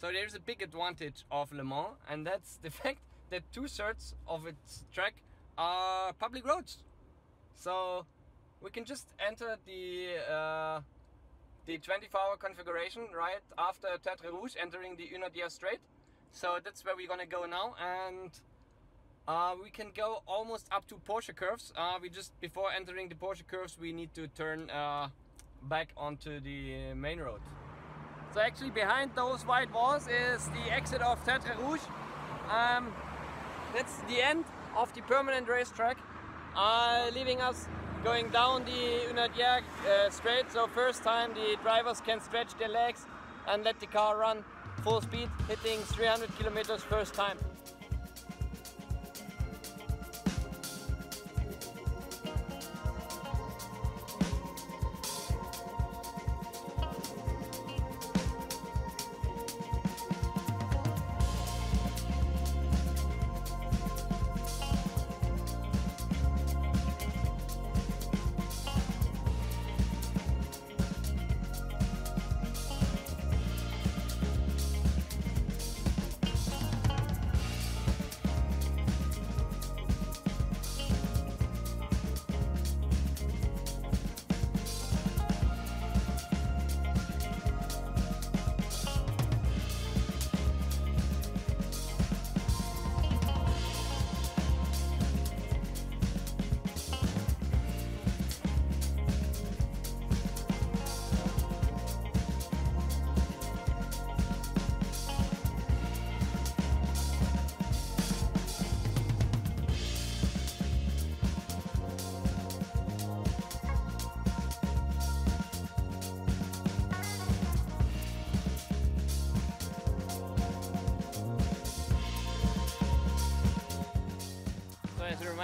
So there's a big advantage of Le Mans, and that's the fact that 2/3 of its track are public roads. So we can just enter the 24-hour configuration right after Tertre Rouge, entering the Unodia Strait. So that's where we're gonna go now, and we can go almost up to Porsche Curves. We just, before entering the Porsche Curves, we need to turn back onto the main road. So actually behind those white walls is the exit of Tertre Rouge. That's the end of the permanent racetrack, leaving us going down the Unadier Strait. So first time the drivers can stretch their legs and let the car run full speed, hitting 300 kilometers first time.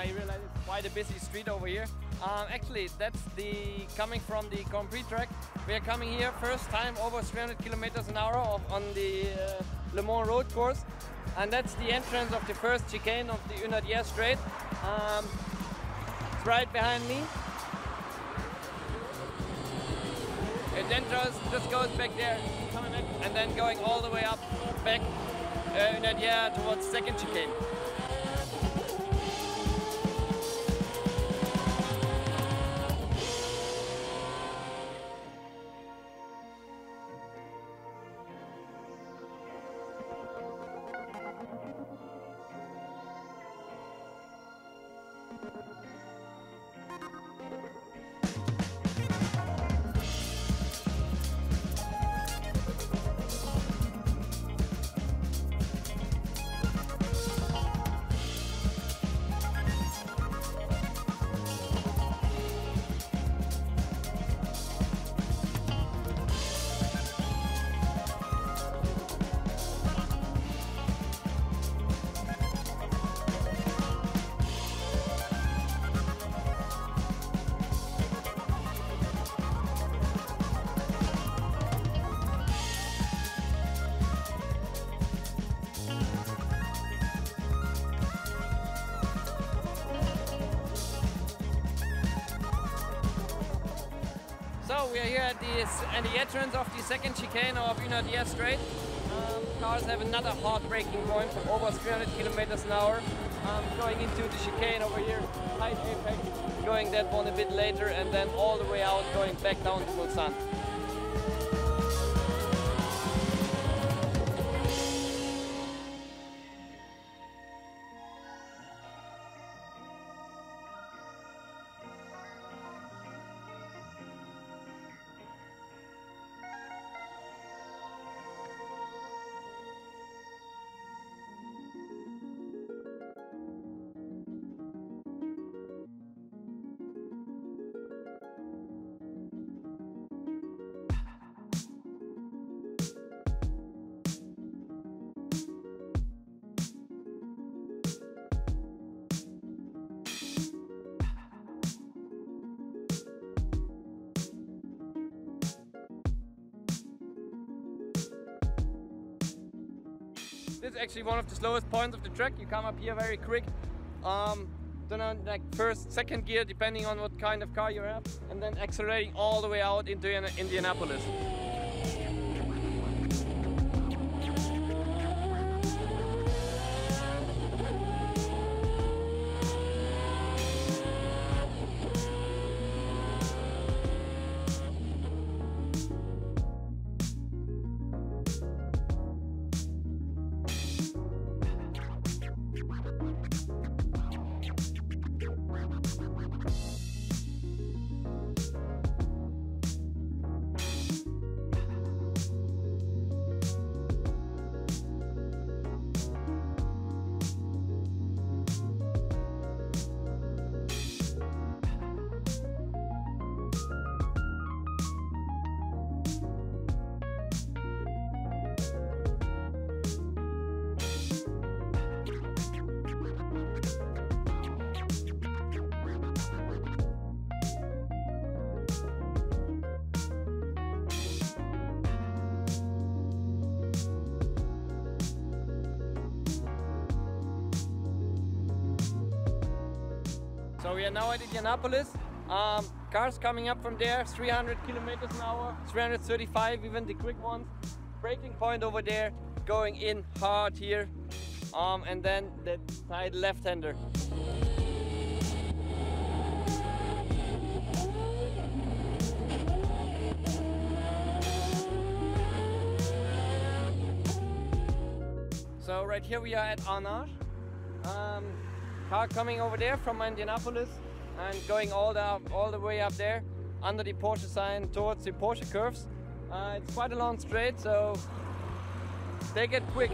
I realize it's quite a busy street over here. Actually, that's the coming from the Grand Prix track. We are coming here first time over 300 kilometers an hour on the Le Mans road course, and that's the entrance of the first chicane of the Unadier Strait. It's right behind me. It enters, just goes back there, and then going all the way up back Unadier towards second chicane. So we are here at the entrance of the second chicane of Unodia Strait. Cars have another hard braking point from over 300 kilometers an hour. Going into the chicane over here, tight apex, going that one a bit later, and then all the way out, going back down to Mulsanne. This is actually one of the slowest points of the track. You come up here very quick, then on like first, second gear, depending on what kind of car you have, and then accelerating all the way out into Indianapolis. We are now at Indianapolis. Cars coming up from there, 300 kilometers an hour, 335, even the quick ones. Braking point over there, going in hard here. And then the side left-hander. So right here we are at Arnage. Car coming over there from Indianapolis and going all the way up there under the Porsche sign towards the Porsche Curves. It's quite a long straight, so take it quick.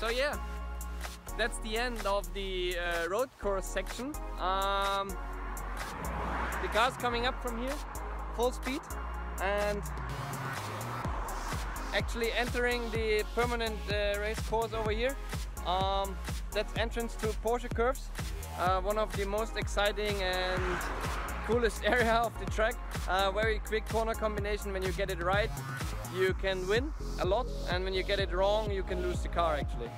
So yeah, that's the end of the road course section. The car's coming up from here, full speed, and actually entering the permanent race course over here. That's entrance to Porsche Curves, one of the most exciting and coolest area of the track. Very quick corner combination. When you get it right, you can win a lot, and when you get it wrong, you can lose the car actually.